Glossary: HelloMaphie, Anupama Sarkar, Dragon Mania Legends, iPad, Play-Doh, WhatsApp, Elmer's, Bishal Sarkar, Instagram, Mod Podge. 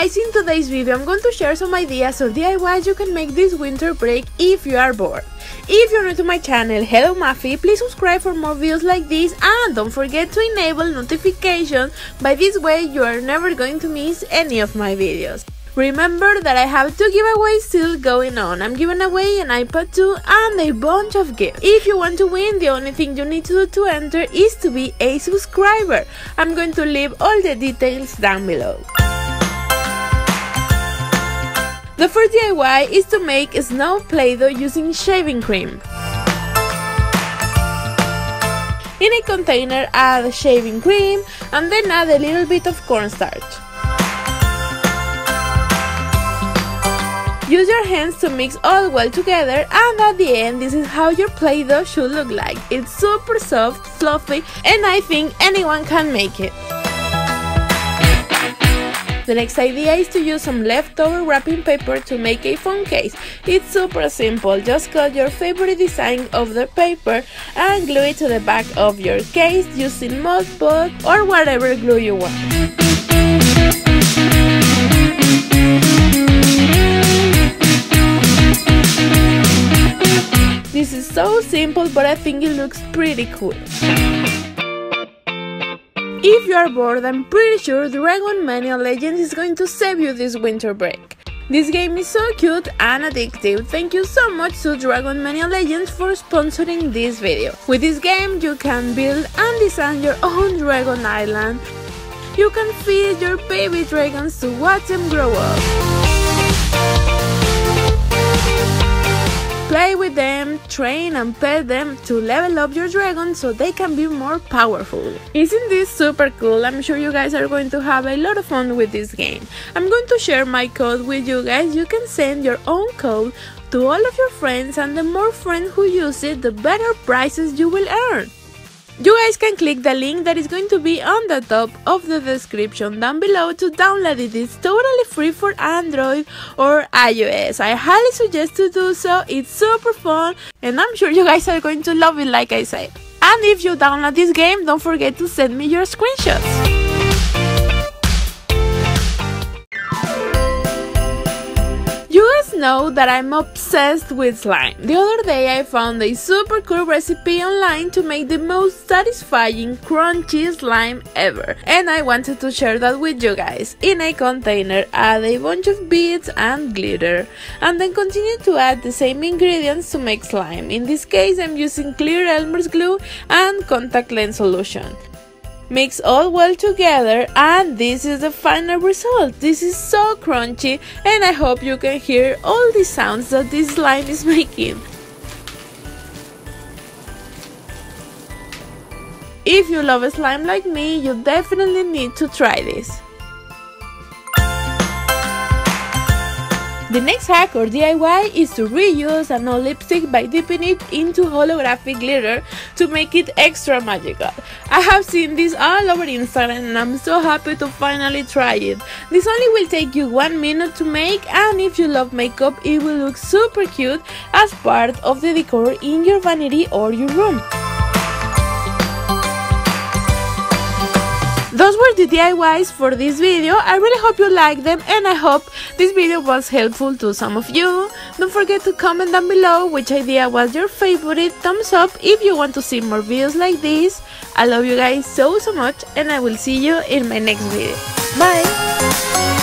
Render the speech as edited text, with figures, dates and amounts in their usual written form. guys, in today's video I'm going to share some ideas of DIYs you can make this winter break if you are bored. If you're new to my channel, HelloMaphie, please subscribe for more videos like this and don't forget to enable notifications, by this way you are never going to miss any of my videos. Remember that I have two giveaways still going on. I'm giving away an iPad 2 and a bunch of gifts. If you want to win, the only thing you need to do to enter is to be a subscriber. I'm going to leave all the details down below. The first DIY is to make snow Play-Doh using shaving cream. In a container, add shaving cream and then add a little bit of cornstarch. Use your hands to mix all well together, and at the end this is how your Play-Doh should look like. It's super soft, fluffy, and I think anyone can make it. The next idea is to use some leftover wrapping paper to make a phone case. It's super simple, just cut your favorite design of the paper and glue it to the back of your case using Mod Podge or whatever glue you want. This is so simple, but I think it looks pretty cool. If you are bored, I'm pretty sure Dragon Mania Legends is going to save you this winter break. This game is so cute and addictive. Thank you so much to Dragon Mania Legends for sponsoring this video. With this game, you can build and design your own dragon island. You can feed your baby dragons to watch them grow up. Play with them, train and pet them to level up your dragon so they can be more powerful. Isn't this super cool? I'm sure you guys are going to have a lot of fun with this game. I'm going to share my code with you guys. You can send your own code to all of your friends, and the more friends who use it, the better prizes you will earn. You guys can click the link that is going to be on the top of the description down below to download it. It's totally free for Android or iOS. I highly suggest to do so. It's super fun and I'm sure you guys are going to love it, like I said. And if you download this game, don't forget to send me your screenshots. Know that I'm obsessed with slime. The other day I found a super cool recipe online to make the most satisfying crunchy slime ever, and I wanted to share that with you guys. In a container, add a bunch of beads and glitter, and then continue to add the same ingredients to make slime. In this case I'm using clear Elmer's glue and contact lens solution. Mix all well together and this is the final result. This is so crunchy and I hope you can hear all the sounds that this slime is making. If you love slime like me, you definitely need to try this. The next hack or DIY is to reuse an old lipstick by dipping it into holographic glitter to make it extra magical. I have seen this all over Instagram and I'm so happy to finally try it. This only will take you 1 minute to make, and if you love makeup it will look super cute as part of the decor in your vanity or your room. Those were the DIYs for this video. I really hope you liked them and I hope this video was helpful to some of you. Don't forget to comment down below which idea was your favorite. Thumbs up if you want to see more videos like this. I love you guys so much and I will see you in my next video. Bye!